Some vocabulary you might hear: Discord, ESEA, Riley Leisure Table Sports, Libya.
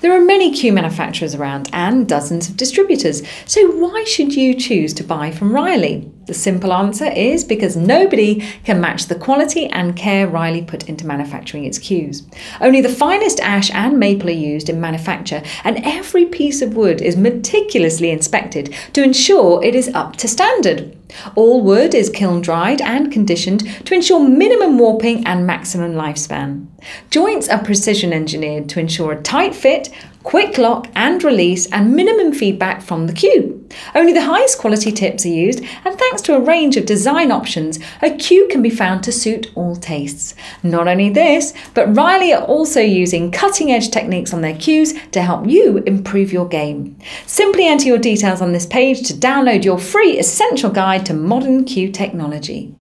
There are many Q manufacturers around and dozens of distributors, so why should you choose to buy from Riley? The simple answer is because nobody can match the quality and care Riley put into manufacturing its Qs. Only the finest ash and maple are used in manufacture, and every piece of wood is meticulously inspected to ensure it is up to standard. All wood is kiln-dried and conditioned to ensure minimum warping and maximum lifespan. Joints are precision engineered to ensure a tight fit, quick lock and release, and minimum feedback from the Q. Only the highest quality tips are used, and thanks to a range of design options, a Q can be found to suit all tastes. Not only this, but Riley are also using cutting-edge techniques on their Qs to help you improve your game. Simply enter your details on this page to download your free essential guide to modern Q technology.